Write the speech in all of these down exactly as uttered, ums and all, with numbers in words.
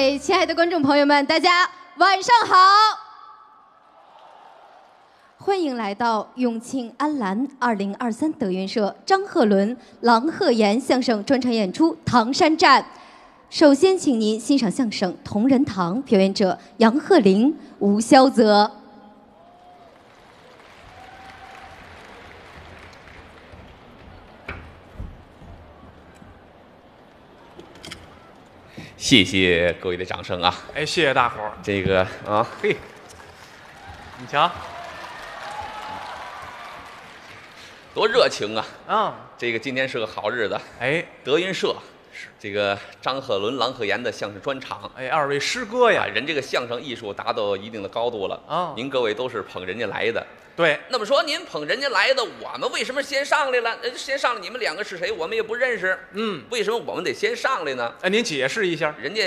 位亲爱的观众朋友们，大家晚上好！欢迎来到永庆安澜二零二三德云社张鹤伦、郎鹤炎相声专场演出《唐山站》。首先，请您欣赏相声《同仁堂》，表演者杨鹤龄、吴萧泽。 谢谢各位的掌声啊！哎，谢谢大伙儿。这个啊，嘿，你瞧，多热情啊！啊，这个今天是个好日子。哎，德云社是这个张鹤伦、郎鹤炎的相声专场。哎，二位师哥呀，人这个相声艺术达到一定的高度了啊！您各位都是捧人家来的。对，那么说您捧人家来的，我们为什么先上来了？人先上来，你们两个是谁？我们也不认识。嗯，为什么我们得先上来呢？哎，您解释一下。人家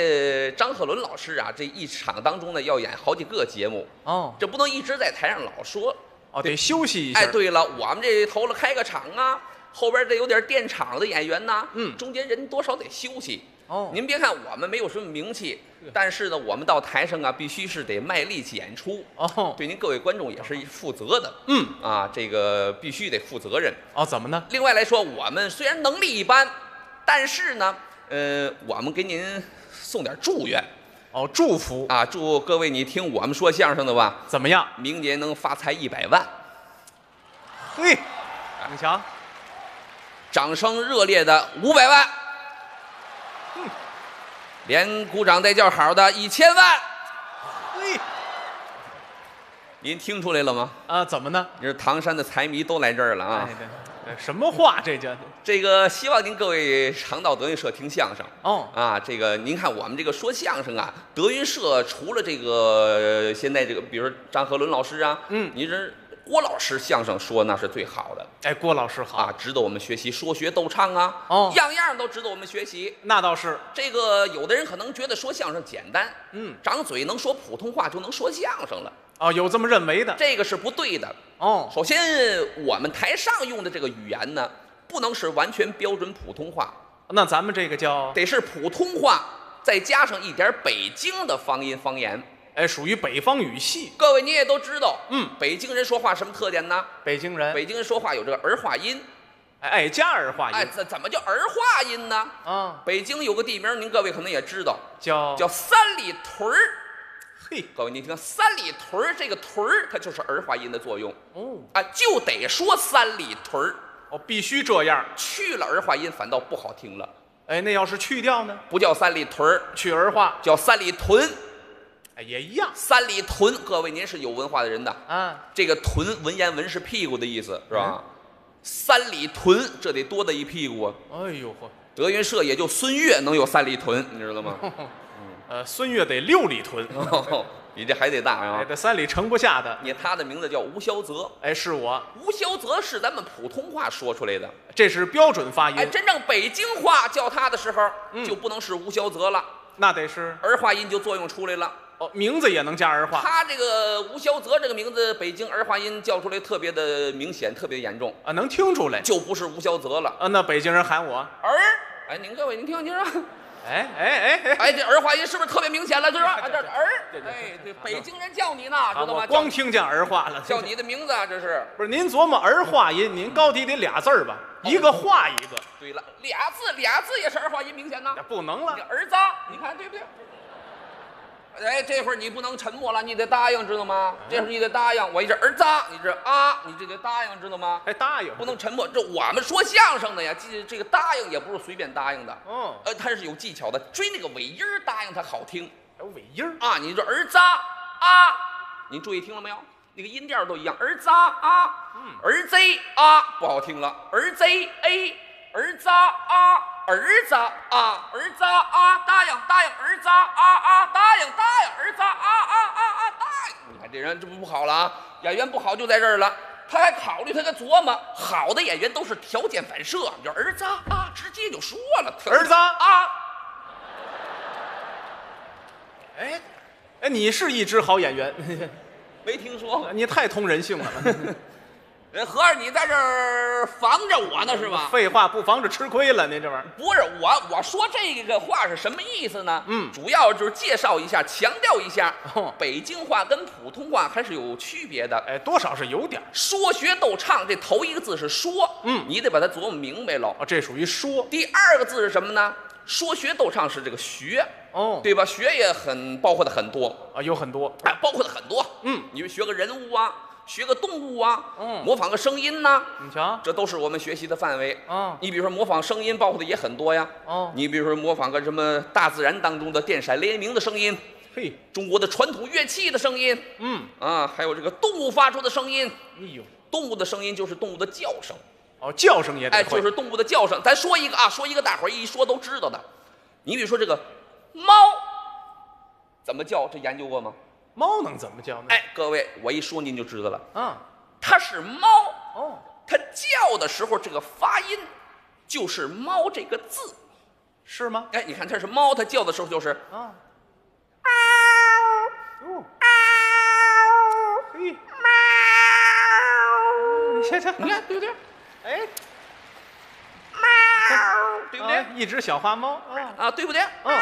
张鹤伦老师啊，这一场当中呢，要演好几个节目哦，这不能一直在台上老说哦，得休息一下。哎，对了，我们这头了开个场啊，后边这有点垫场的演员呐，嗯，中间人多少得休息哦。您别看我们没有什么名气。 但是呢，我们到台上啊，必须是得卖力气演出哦，对您各位观众也是负责的。嗯啊，这个必须得负责任哦。怎么呢？另外来说，我们虽然能力一般，但是呢，呃，我们给您送点祝愿哦，祝福啊，祝各位你听我们说相声的吧，怎么样？明年能发财一百万。嘿，你瞧，掌声热烈的五百万。 连鼓掌带叫好的一千万，嘿，您听出来了吗？啊，怎么呢？你是唐山的财迷都来这儿了啊！哎，对，什么话这叫？这个希望您各位常到德云社听相声哦。啊，这个您看我们这个说相声啊，德云社除了这个现在这个，比如张鹤伦老师啊，嗯，您这郭老师相声说那是最好的。哎，郭老师好啊，值得我们学习，说学逗唱啊，哦，样样都值得我们学习。那倒是，这个有的人可能觉得说相声简单，嗯，长嘴能说普通话就能说相声了。哦，有这么认为的，这个是不对的。哦，首先我们台上用的这个语言呢，不能是完全标准普通话。那咱们这个叫得是普通话，再加上一点北京的方音方言。 哎，属于北方语系。各位，你也都知道，嗯，北京人说话什么特点呢？北京人，北京人说话有这个儿化音，哎哎，加儿化音。哎，怎怎么叫儿化音呢？啊，北京有个地名，您各位可能也知道，叫叫三里屯儿。嘿，各位，您听，三里屯儿这个屯儿，它就是儿化音的作用。哦，啊，就得说三里屯儿。哦，必须这样，去了儿化音反倒不好听了。哎，那要是去掉呢？不叫三里屯儿，去儿化，叫三里屯。 哎，也一样。三里屯，各位您是有文化的人的啊。这个“屯”文言文是屁股的意思，是吧？嗯、三里屯，这得多大一屁股啊！哎呦嚯！德云社也就孙越能有三里屯，你知道吗？呵呵呃，孙越得六里屯，哦、你这还得大啊！哎，这三里盛不下的。你他的名字叫吴萧泽，哎，是我。吴萧泽是咱们普通话说出来的，这是标准发音。哎，真正北京话叫他的时候，嗯、就不能是吴萧泽了，那得是儿化音就作用出来了。 名字也能加儿化。他这个吴萧泽这个名字，北京儿化音叫出来特别的明显，特别严重啊，能听出来，就不是吴萧泽了啊。那北京人喊我儿，哎，您各位您听听啊，哎哎哎哎，这儿化音是不是特别明显了？就是这儿，哎，对，北京人叫你呢，知道吗？光听见儿化了，叫你的名字啊，这是不是？您琢磨儿化音，您高低得俩字儿吧，一个化一个。对了，俩字俩字也是儿化音明显呢，不能了，儿子，你看对不对？ 哎，这会儿你不能沉默了，你得答应，知道吗？这会儿你得答应，我一这儿子，你这啊，你这得答应，知道吗？哎，答应不能沉默。这我们说相声的呀，这这个答应也不是随便答应的，嗯，呃，它是有技巧的，追那个尾音儿答应它好听。还有尾音儿啊，你这儿子啊，您注意听了没有？那个音调都一样，儿子啊，嗯，儿子啊不好听了，儿子 a， 儿子啊。 儿子啊，儿子啊，答应答应，儿子啊啊，答应答应，儿子啊啊啊啊，答应。你看这人这不不好了啊，演员不好就在这儿了。他还考虑，他还琢磨，好的演员都是条件反射，就儿子啊，直接就说了，儿子啊。哎，哎，你是一只好演员，没听说过，你太通人性了。人合着你在这儿防着我呢是吧？废话，不防着吃亏了，您这玩意儿。不是我，我说这个话是什么意思呢？嗯，主要就是介绍一下，强调一下，哦、北京话跟普通话还是有区别的。哎，多少是有点。说学逗唱，这头一个字是说，嗯，你得把它琢磨明白了。啊，这属于说。第二个字是什么呢？说学逗唱是这个学。 哦， oh, 对吧？学也很包括的很多啊，有很多，哎，包括的很多。嗯，你学个人物啊，学个动物啊，嗯，模仿个声音呐、啊，你瞧，这都是我们学习的范围啊。Oh. 你比如说模仿声音，包括的也很多呀。哦， oh. 你比如说模仿个什么大自然当中的电闪雷鸣的声音，嘿， Hey. 中国的传统乐器的声音，嗯，啊，还有这个动物发出的声音。哎呦，动物的声音就是动物的叫声。哦， oh, 叫声也得会，哎，就是动物的叫声。咱说一个啊，说一个大伙儿一说都知道的。你比如说这个。 猫怎么叫？这研究过吗？猫能怎么叫呢？哎，各位，我一说您就知道了。嗯，它是猫。哦，它叫的时候，这个发音就是“猫”这个字，是吗？哎，你看它是猫，它叫的时候就是啊，嗷，嗷，嘿，猫，你瞧瞧，你看对不对？哎，猫，对不对？一只小花猫啊，对不对？嗯。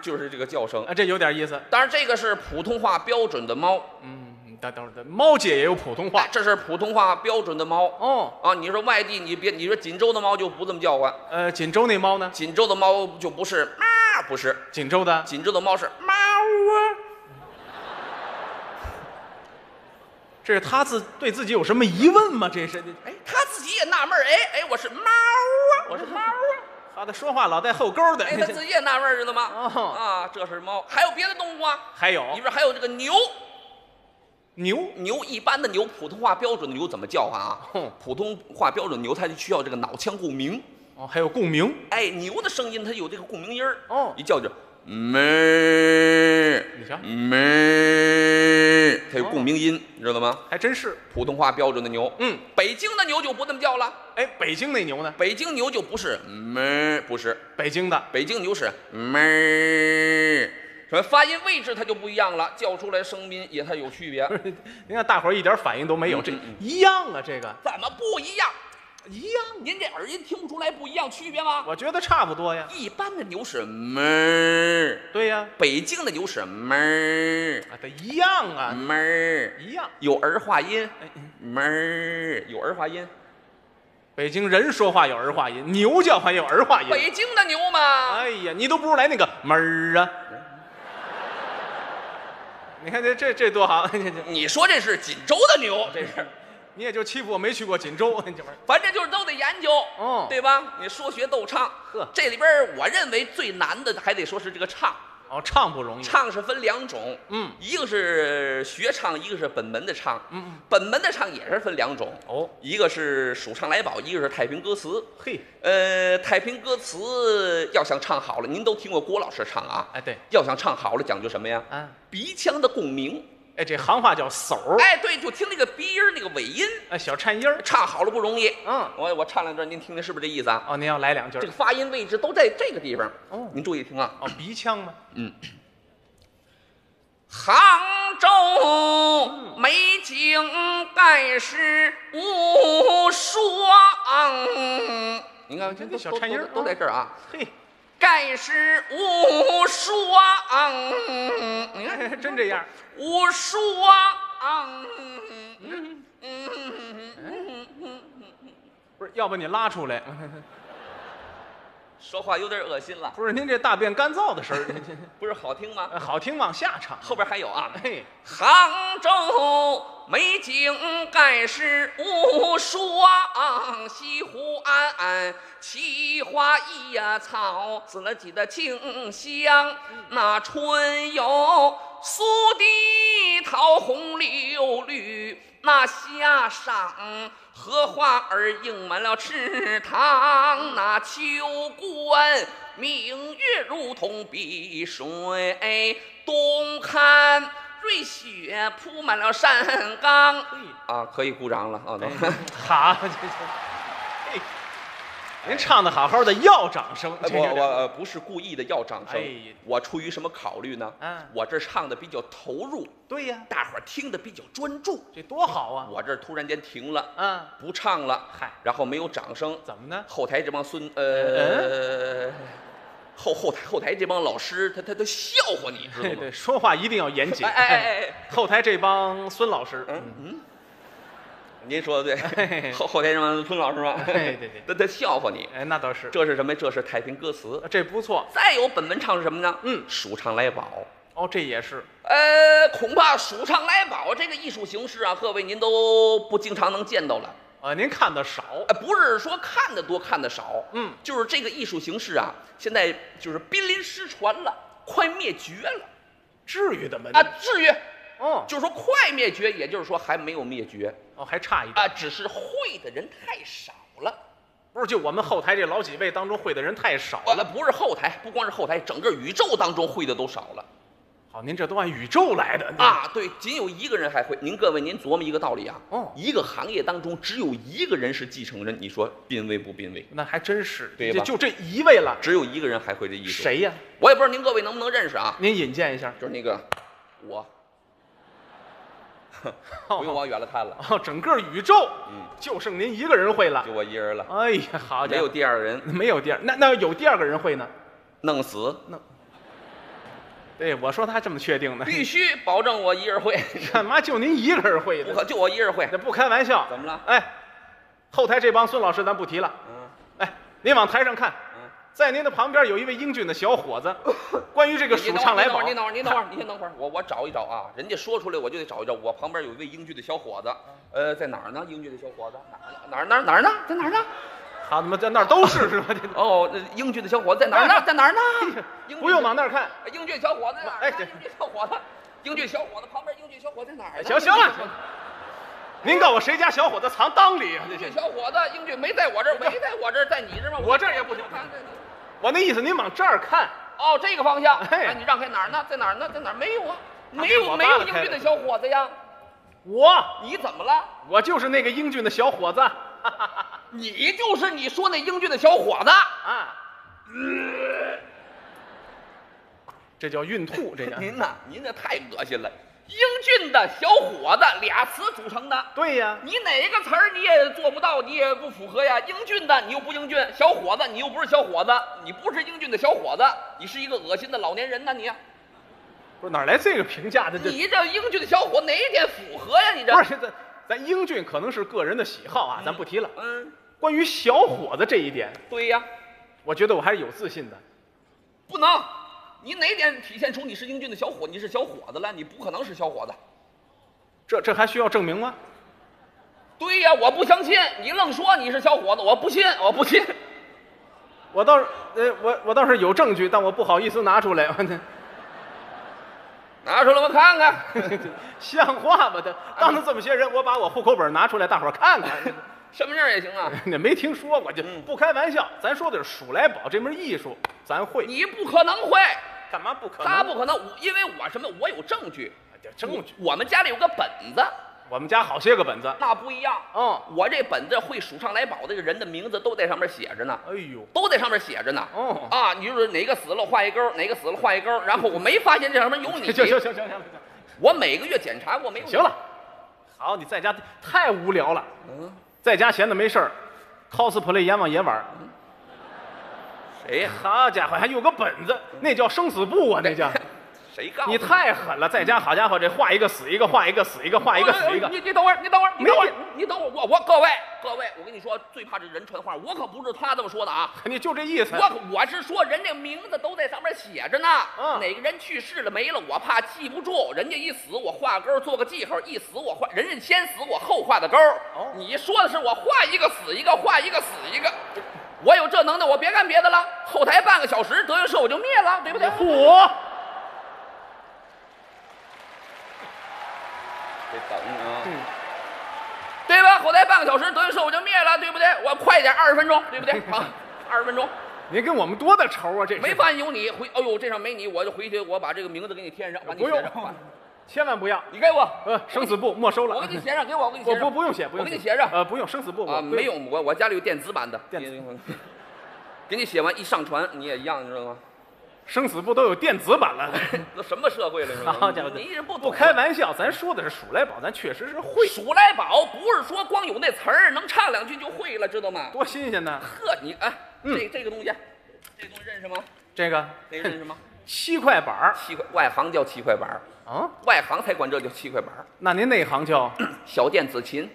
就是这个叫声啊，这有点意思。当然，这个是普通话标准的猫。嗯，等等，猫界也有普通话、哎，这是普通话标准的猫。哦，啊，你说外地，你别，你说锦州的猫就不这么叫唤。呃，锦州那猫呢？锦州的猫就不是啊，不是锦州的，锦州的猫是猫啊。这是他自对自己有什么疑问吗？这是，哎，他自己也纳闷儿，哎哎，我是猫啊，我是猫啊。 啊，他说话老带后勾的，哎，他自己也纳闷儿，知道吗？哦、啊，这是猫，还有别的动物啊？还有，里边还有这个牛，牛牛一般的牛，普通话标准的牛怎么叫唤啊？哦、普通话标准牛，它就需要这个脑腔共鸣。哦，还有共鸣。哎，牛的声音它有这个共鸣音儿。哦，一叫就咩，你瞧咩，它有共鸣音，你、哦、知道吗？还真是普通话标准的牛。嗯，北京的牛就不这么叫了。 哎，北京那牛呢？北京牛就不是咩，不是北京的，北京牛是咩，什么发音位置它就不一样了，叫出来声音也它有区别。您看大伙儿一点反应都没有，嗯、这一样啊，这个怎么不一样？一样，您这耳音听不出来不一样区别吗？我觉得差不多呀。一般的牛是咩，对呀，北京的牛是咩，啊，它一样啊，咩一样，有儿化音，咩有儿化音。 北京人说话有儿化音，牛叫唤有儿化音。北京的牛嘛，哎呀，你都不如来那个门儿啊！你看这这这多好！你说这是锦州的牛，这是，你也就欺负我没去过锦州，你这玩意儿。反正就是都得研究，哦，对吧？你说学逗唱，呵，这里边我认为最难的还得说是这个唱。哦，唱不容易。唱是分两种，嗯，一个是学唱，一个是本门的唱。嗯，本门的唱也是分两种。哦，一个是数唱来宝，一个是太平歌词。嘿，呃，太平歌词要想唱好了，您都听过郭老师唱啊？哎，对，要想唱好了，讲究什么呀？啊，鼻腔的共鸣。哎，这行话叫嗖儿。哎，对，就听那个鼻音那个尾音。哎，小颤音儿。唱好了不容易。嗯，我我唱两句，您听听是不是这意思啊？哦，您要来两句。这个发音位置都在这个地方。哦，您注意听啊。哦，鼻腔吗？ 嗯，杭州美景盖世无双。你看，这小颤音都在这儿啊。嘿，盖世无双。你看，真这样。无双。嗯嗯不是，要不你拉出来。 说话有点恶心了，不是您这大便干燥的声儿，不是好听吗？好听，往下唱，后边还有啊。嘿，杭州美景盖世无双，西湖岸奇花异草，死了几的清香。那春有苏堤桃红柳绿，那夏赏。 荷花儿映满了池塘，那秋观明月如同碧水，冬看瑞雪铺满了山岗。啊，可以鼓掌了啊！好，您唱的好好的，要掌声。我我不是故意的要掌声，我出于什么考虑呢？我这唱的比较投入，对呀，大伙儿听的比较专注，这多好啊！我这突然间停了，啊，不唱了，嗨，然后没有掌声，怎么呢？后台这帮孙呃。后后台后台这帮老师，他他他笑话你，知道吗？对对，说话一定要严谨。哎哎哎，后台这帮孙老师，嗯嗯，您说的对，后后台这帮孙老师吗？对对对，他他笑话你。哎，那倒是。这是什么？这是太平歌词，这不错。再有本文唱是什么呢？嗯，蜀唱来宝。哦，这也是。呃，恐怕蜀唱来宝这个艺术形式啊，各位您都不经常能见到了。啊，您看的少，不是说看的多，看的少，嗯，就是这个艺术形式啊，现在就是濒临失传了，快灭绝了，至于的吗？啊，至于，哦，就是说快灭绝，也就是说还没有灭绝，哦，还差一点啊，只是会的人太少了，不是，就我们后台这老几位当中会的人太少了，不是后台，不光是后台，整个宇宙当中会的都少了。好，您这都按宇宙来的啊？对，仅有一个人还会。您各位，您琢磨一个道理啊。哦，一个行业当中只有一个人是继承人，你说濒危不濒危？那还真是，对吧？就这一位了，只有一个人还会这艺术。谁呀？我也不知道，您各位能不能认识啊？您引荐一下。就是那个我，不用往远了看了。哦，整个宇宙，嗯，就剩您一个人会了，就我一人了。哎呀，好，没有第二个人，没有第二，那那有第二个人会呢？弄死弄。对，我说他这么确定的，必须保证我一人会。干嘛就您一个人会的？不可就我一人会，这不开玩笑。怎么了？哎，后台这帮孙老师咱不提了。嗯。哎，您往台上看，在您的旁边有一位英俊的小伙子。关于这个《蜀唱来宝》，您等会儿，您等会儿，您先等会儿，我我找一找啊。人家说出来我就得找一找。我旁边有一位英俊的小伙子，呃，在哪儿呢？英俊的小伙子哪儿呢？哪儿呢？在哪儿呢？好，他妈在那儿都是是吧？哦，英俊的小伙子在哪儿呢？在哪儿呢？不用往那儿看，英俊小伙子在哪儿呢？英俊小伙子，英俊小伙子旁边，英俊小伙子在哪儿呢？行行了，您告诉我谁家小伙子藏裆里啊？英俊小伙子，英俊没在我这儿，没在我这儿，在你这吗？我这儿也不行。我那意思，您往这儿看。哦，这个方向。哎，你让开哪儿呢？在哪儿呢？在哪儿？没有啊，没有没有英俊的小伙子呀。我，你怎么了？我就是那个英俊的小伙子。你就是你说那英俊的小伙子啊，嗯、这叫孕吐，这叫您呐、啊，您这太恶心了。英俊的小伙子俩词组成的，对呀，你哪个词儿你也做不到，你也不符合呀。英俊的你又不英俊，小伙子你又不是小伙子，你不是英俊的小伙子，你是一个恶心的老年人呢、啊、你。不是哪来这个评价的？你这英俊的小伙哪一点符合呀？你这不是这。咱英俊可能是个人的喜好啊，咱不提了。嗯，关于小伙子这一点，对呀，我觉得我还是有自信的。不能，你哪点体现出你是英俊的小伙，你是小伙子了？你不可能是小伙子。这这还需要证明吗？对呀，我不相信，你愣说你是小伙子，我不信，我不信。我倒是呃，我我倒是有证据，但我不好意思拿出来。拿出来我看看，像话吗？他当着这么些人，我把我户口本拿出来，大伙儿看看，身份证也行啊。你没听说过就不开玩笑，咱说的是《蜀来宝》这门艺术，咱会。你不可能会，干嘛不可能？他不可能，因为我什么？我有证据。证据。我们家里有个本子，我们家好些个本子。那不一样。嗯，我这本子会《蜀唱来宝》这个人的名字都在上面写着呢。哎呦，都在上面写着呢。哦。啊，你就是哪个死了画一勾，哪个死了画一勾，然后我没发现这上面有你。行行行行行，我每个月检查过没有。行了，好，你在家太无聊了。嗯，在家闲的没事儿 ，cosplay 阎王爷玩。谁呀？好家伙，还有个本子，那叫生死簿啊，那叫。谁告诉你？你太狠了，在家好家伙，这画一个死一个，画一个死一个，画一个死一个。你你等会儿，你等会儿，你等会儿，你等会儿，我我各位各位，我跟你说，最怕这人传话，我可不是他这么说的啊。你就这意思？我我是说，人家名字都在上面写着呢。嗯。哪个人去世了没了，我怕记不住，人家一死我画勾做个记号，一死我画，人家先死我后画的勾。哦。你说的是我画一个死一个，画一个死一个。我有这能耐，我别干别的了。后台半个小时，德云社我就灭了，对不对？嚯！等啊，嗯、对吧？后台半个小时，德云社我就灭了，对不对？我快点，二十分钟，对不对？好，二十分钟。您跟我们多大仇啊？这没饭有你回，哎呦，这上没你，我就回去，我把这个名字给你填上，把你填上。不用，千万不要。你给我，呃，生死簿没收了。我给你写上，给我，我给你写上。我不不用写，不用。我给你写上。呃，不用生死簿，啊，没用，我我家里有电子版的。电子。给你写完一上传你也一样，你知道吗？生死簿都有电子版了，都什么社会了是吧？好家伙，你不不开玩笑，咱说的是数来宝，咱确实是会数来宝，不是说光有那词儿能唱两句就会了，知道吗？多新鲜呢！呵，你哎，这这个东西，这东西认识吗？这个这认识吗？七块板，七块，外行叫七块板啊，外行才管这叫七块板。那您内行叫小电子琴。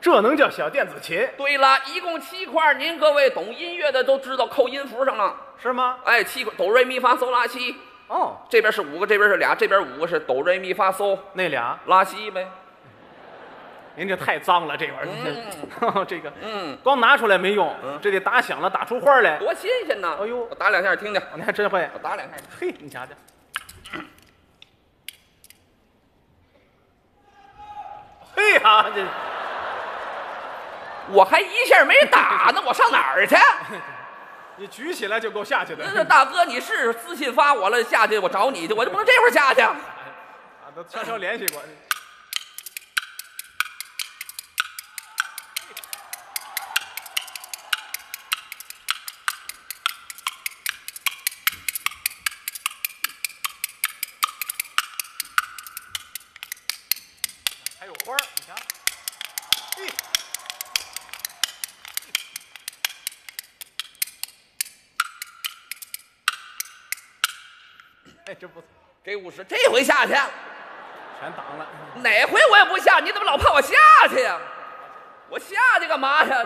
这能叫小电子琴？对了，一共七块，您各位懂音乐的都知道，扣音符上了，是吗？哎，七块，哆瑞咪发嗦拉西。哦，这边是五个，这边是俩，这边五个是哆瑞咪发嗦，那俩拉西呗。您这太脏了，这玩意儿，这个，嗯，光拿出来没用，这得打响了，打出花来，多新鲜呢！哎呦，我打两下听听，你还真会，我打两下，嘿，你瞧瞧。嘿呀，这。我还一下没打呢，我上哪儿去？你举起来就够下去的。那大哥，你是私信发我了，下去我找你去，我就不能这会儿下去。啊，都悄悄联系过。还有花儿，你瞧。嘿。哎，这不错，给五十，这回下去，全挡了。哪回我也不下，你怎么老怕我下去呀？我下去干嘛呀？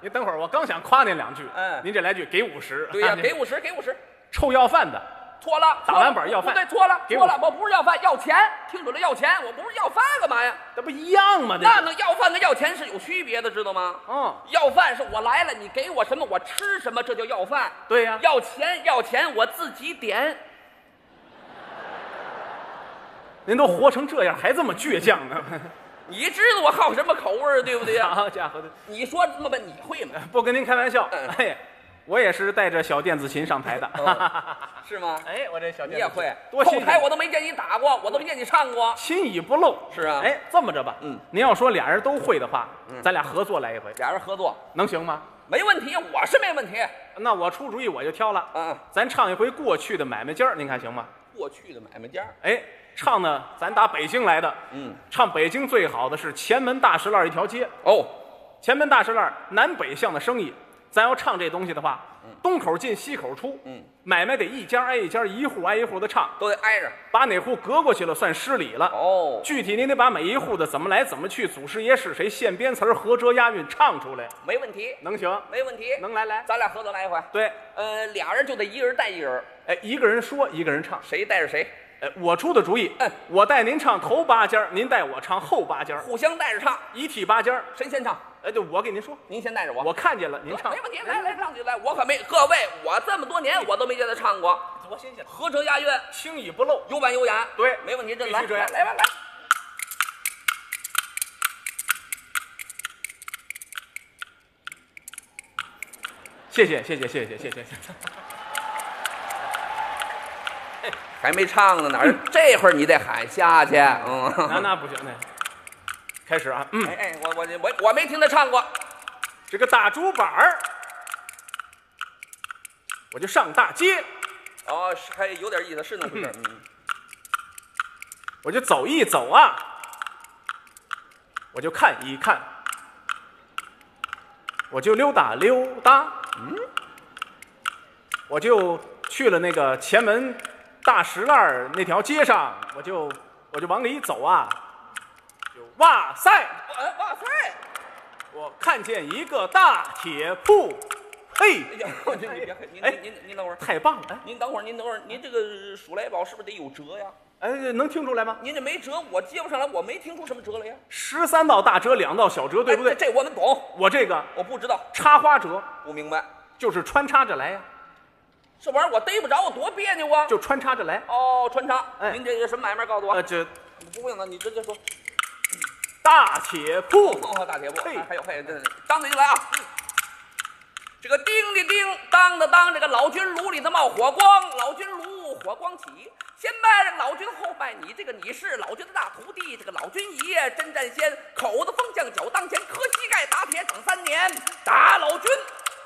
您等会儿，我刚想夸您两句，嗯，您这来句给五十。对呀，给五十，给五十。臭要饭的，错了，打完板要饭，对，错了，错了，我不是要饭，要钱，听准了，要钱，我不是要饭干嘛呀？那不一样吗？那那要饭跟要钱是有区别的，知道吗？嗯，要饭是我来了，你给我什么我吃什么，这叫要饭。对呀，要钱要钱我自己点。您都活成这样，还这么倔强呢？你知道我好什么口味对不对呀？好家伙的，你说那么笨，你会吗？不跟您开玩笑，哎，我也是带着小电子琴上台的，是吗？哎，我这小电子琴你也会，多新鲜！后台我都没见你打过，我都没见你唱过，心已不露。是啊，哎，这么着吧，嗯，您要说俩人都会的话，咱俩合作来一回，俩人合作能行吗？没问题，我是没问题。那我出主意，我就挑了，嗯，咱唱一回过去的买卖家，您看行吗？过去的买卖家，哎。唱呢，咱打北京来的，嗯，唱北京最好的是前门大石栏一条街哦，前门大石栏南北向的生意，咱要唱这东西的话，东口进西口出，嗯，买卖得一家挨一家，一户挨一户的唱，都得挨着，把哪户隔过去了算失礼了哦，具体您得把每一户的怎么来怎么去，祖师爷是谁，现编词儿合辙押韵唱出来，没问题，能行，没问题，能来来，咱俩合作来一回，对，呃，俩人就得一个人带一人，哎，一个人说，一个人唱，谁带着谁。哎，我出的主意，嗯，我带您唱头八家，您带我唱后八家，互相带着唱，一替八家，谁先唱？哎，就我给您说，您先带着我，我看见了，您唱，没问题，来来唱起来，我可没，各位，我这么多年我都没见他唱过，多新鲜，合辙押韵，轻易不漏，有板有眼，对，没问题，这来，来来来来，谢谢谢谢谢谢谢谢谢。还没唱呢，哪儿？这会儿你得喊下去。嗯，那那不行呢。开始啊，嗯，哎哎，我我我我没听他唱过，这个打竹板儿，我就上大街。哦，还有点意思，是那回事。嗯，我就走一走啊，我就看一看，我就溜达溜达。嗯，我就去了那个前门。大石栏那条街上，我就我就往里走啊，就哇塞，哇塞，我看见一个大铁铺，嘿，哎，您您等会儿，太棒了，您等会儿，您等会儿，您这个数来宝是不是得有折呀？哎，能听出来吗？您这没折，我接不上来，我没听出什么折来呀。十三道大折，两道小折，对不对？这我们懂。我这个我不知道，插花折不明白，就是穿插着来呀。这玩意儿我逮不着，我多别扭啊！就穿插着来。哦，穿插。哎，您这是什么买卖？告诉我。呃，这不会呢，你直接说。大铁铺。哦，大铁铺。嘿，还有还有，这张嘴就来啊！这个叮的叮，当的当，这个老君炉里头冒火光，老君炉火光起。先拜这个老君，后拜你。这个你是老君的大徒弟，这个老君爷真占先。口子风向脚当前，磕膝盖打铁整三年，打老君。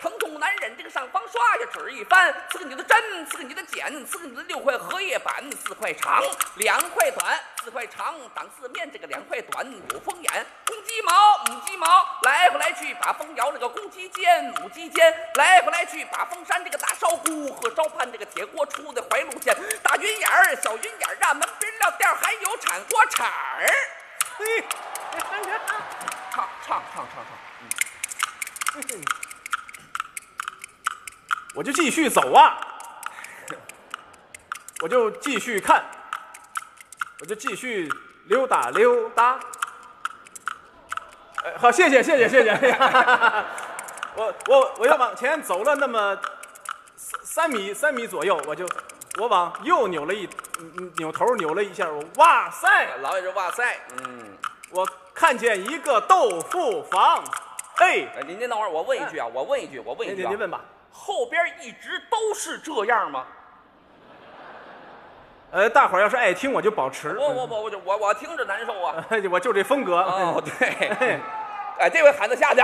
疼痛难眼睛上方刷下指一翻，刺个你的针，刺个你的剪，刺个你的六块荷叶板，四块长，两块短，四块长挡四面，这个两块短有风眼，公鸡毛母鸡毛来回来去把风摇了个公鸡尖母鸡尖，来回来去把风扇这个大烧锅和烧盘这个铁锅出的怀路线，大云眼儿小云眼儿啊门边撂垫还有铲锅铲儿，嘿，唱唱唱唱唱，嗯。我就继续走啊，我就继续看，我就继续溜达溜达。哎，好，谢谢谢谢谢谢。谢谢我我我要往前走了那么三三米三米左右，我就我往右扭了一扭头扭了一下，我哇塞，老也是哇塞，嗯，我看见一个豆腐房，哎，您您等会儿，我问一句啊，我问一句，我问一句、啊，您您问吧。后边一直都是这样吗？呃，大伙儿要是爱听，我就保持。我我我我我我听着难受啊！我就这风格。哦，对。哎，这回喊他下去，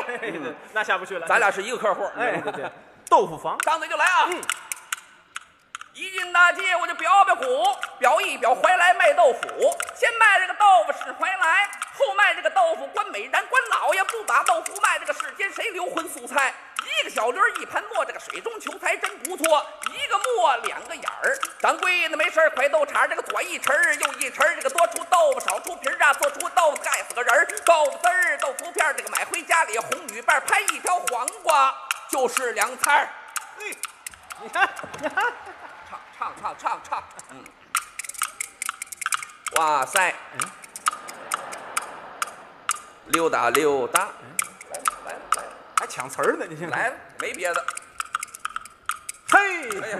那下不去了。咱俩是一个客户。哎，对对。豆腐房，张嘴就来啊！嗯。一进大街我就表表虎，表一表怀来卖豆腐。先卖这个豆腐是怀来，后卖这个豆腐关美然关老爷不把豆腐卖，这个世间谁留荤素菜？一个小驴一盘磨，这个水中求财真不错。一个磨两个眼儿，掌柜的没事儿，快豆茬这个左一匙儿右一匙儿，这个多出豆腐少出皮儿啊，做出豆腐盖死个人儿，豆腐丝儿豆腐片儿，这个买回家里红雨瓣拍一条黄瓜就是凉菜儿。嘿，你看，你看，唱唱唱唱唱，嗯，哇塞，嗯，溜达溜达，来来来。来还抢词儿呢！你先来了，没别的。嘿，哎呀，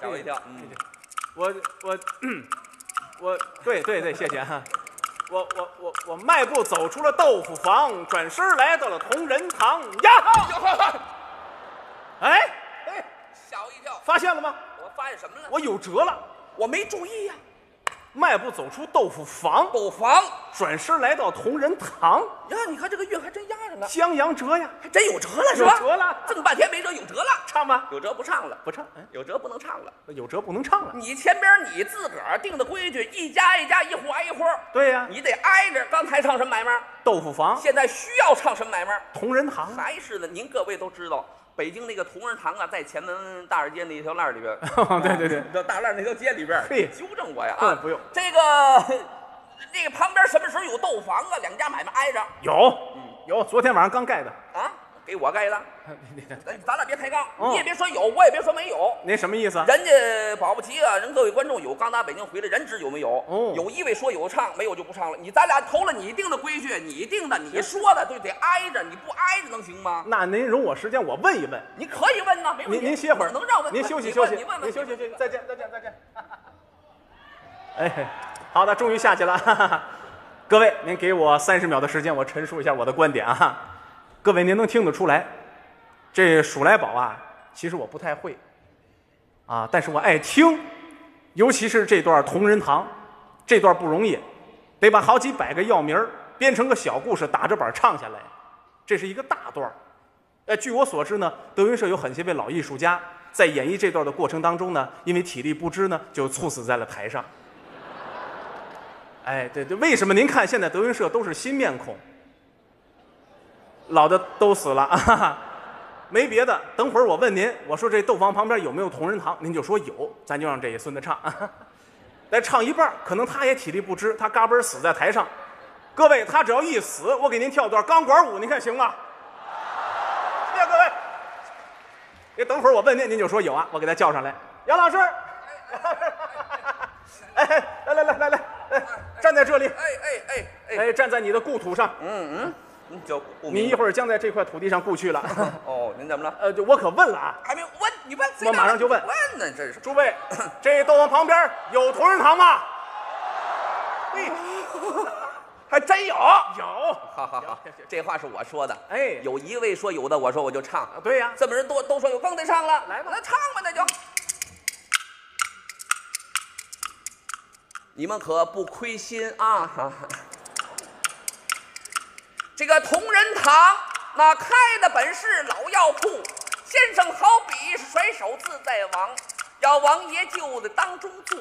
吓我一跳！嗯，我我我，对对对，谢谢哈。我我我我迈步走出了豆腐房，转身来到了同仁堂。呀！哎哎，吓我一跳！发现了吗？我发现什么了？我有辙了！我没注意呀。迈步走出豆腐房，豆腐房，转身来到同仁堂呀！你看这个韵还真押上了，江洋折呀，还真有辙了是吧？有辙了，这么半天没辙，有辙了，唱吧。有辙不唱了，不唱，有辙不能唱了，有辙不能唱了。你前边你自个儿定的规矩，一家一家，一户挨一户。对呀，你得挨着。刚才唱什么买卖？豆腐房。现在需要唱什么买卖？同仁堂。还是的，您各位都知道。北京那个同仁堂啊，在前门大栅街那条烂儿里边，对对对，大烂那条街里边。纠正我呀啊，不用。这个那个旁边什么时候有豆房啊？两家买卖挨着。有，有，昨天晚上刚盖的。啊，给我盖的。咱俩别抬杠，你也别说有，我也别说没有。您什么意思啊？人家保不齐啊，人各位观众有刚打北京回来，人知有没有？有一位说有唱，没有就不唱了。你咱俩投了你定的规矩，你定的，你说的就得挨着，你不挨。能行吗？那您容我时间，我问一问。您可以问呢，没问题。您您歇会儿，能让问？您休息休息，您问问，您休息休息。再见再见再见。哎，好的，终于下去了。哈哈，各位，您给我三十秒的时间，我陈述一下我的观点啊。各位，您能听得出来，这数来宝啊，其实我不太会啊，但是我爱听，尤其是这段同仁堂，这段不容易，得把好几百个药名编成个小故事，打着板唱下来。这是一个大段儿，呃，据我所知呢，德云社有很些位老艺术家在演绎这段的过程当中呢，因为体力不支呢，就猝死在了台上。哎，对对，为什么您看现在德云社都是新面孔，老的都死了啊？没别的，等会儿我问您，我说这豆房旁边有没有同仁堂，您就说有，咱就让这一孙子唱，来唱一半，可能他也体力不支，他嘎嘣死在台上。各位，他只要一死，我给您跳段钢管舞，您看行吗？谢谢各位。哎，等会儿我问您，您就说有啊，我给他叫上来。杨老师，哎，来来来来来，站在这里。哎哎哎哎，站在你的故土上。嗯嗯，就你一会儿将在这块土地上故去了。哦，您怎么了？呃，我可问了啊。还没问，你问？我马上就问。问呢，这是。诸位，这豆房旁边有同仁堂吗？嘿。还真有有，好好好，这话是我说的。哎，有一位说有的，我说我就唱。对呀，这么人多都说有，更得唱了。来吧，那唱吧，那就。你们可不亏心啊！这个同仁堂那开的本是老药铺，先生好比甩手自在王，要王爷就得当中坐，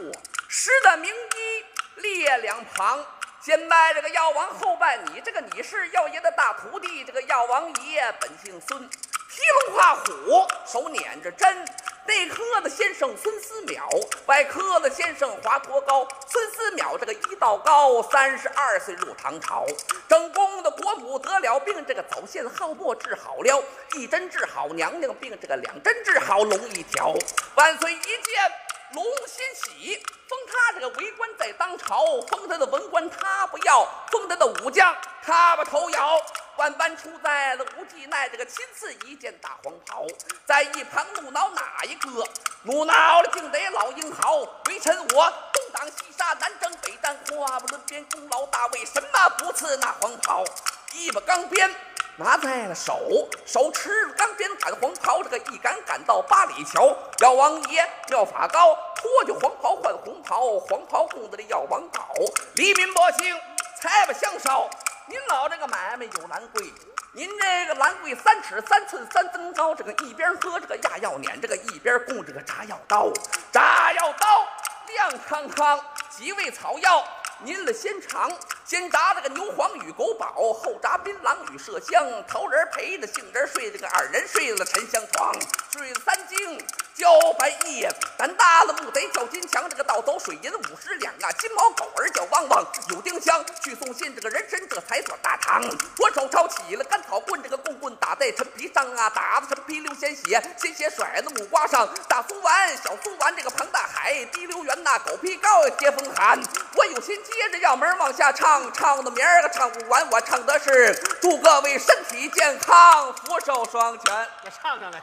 十的名医列两旁。先拜这个药王，后拜你。这个你是药爷的大徒弟，这个药王爷本姓孙，提龙画虎，手捻着针。内科的先生孙思邈，外科的先生华佗高。孙思邈这个医道高，三十二岁入唐朝。正宫的国母得了病，这个早线耗末治好了，一针治好娘娘病，这个两针治好龙一条。万岁一见龙欣喜，封他这个为官在当朝，封他的文官他不要，封他的武将他把头摇。万般出在了无忌奈，这个亲赐一件大黄袍，在一旁怒恼哪一个？怒恼了竟得老英豪，微臣我东挡西杀，南征北战，话不论边功劳大，为什么不赐那黄袍？一把钢鞭拿在了手，手持钢鞭赶黄袍，这个一赶赶到八里桥。药王爷妙法高，脱去黄袍换红袍，黄袍供的这药王宝，黎民百姓才把香烧。您老这个买卖有兰桂，您这个兰桂三尺三寸三分高，这个一边喝这个压药碾，这个一边供这个炸药刀，炸药刀亮康康，几味草药您了先尝，先炸这个牛黄与狗宝，后炸槟榔与麝香，桃仁陪着杏仁睡，这个二人睡了沉香床，睡了三更交白夜，咱搭了木贼叫金强，这个盗走水银五十两啊，金毛狗儿叫汪汪，有丁香去送信，这个人参这才算大堂，我手抄起了干草棍，这个棍棍打在陈皮上啊，打的陈皮流鲜血，鲜血甩在木瓜上，大苏丸小苏丸，这个庞大海滴流圆呐，狗皮膏接风寒，我有心接着药门往下唱，唱的明儿个唱不完，我唱的是祝各位身体健康，福寿双全。我唱上来。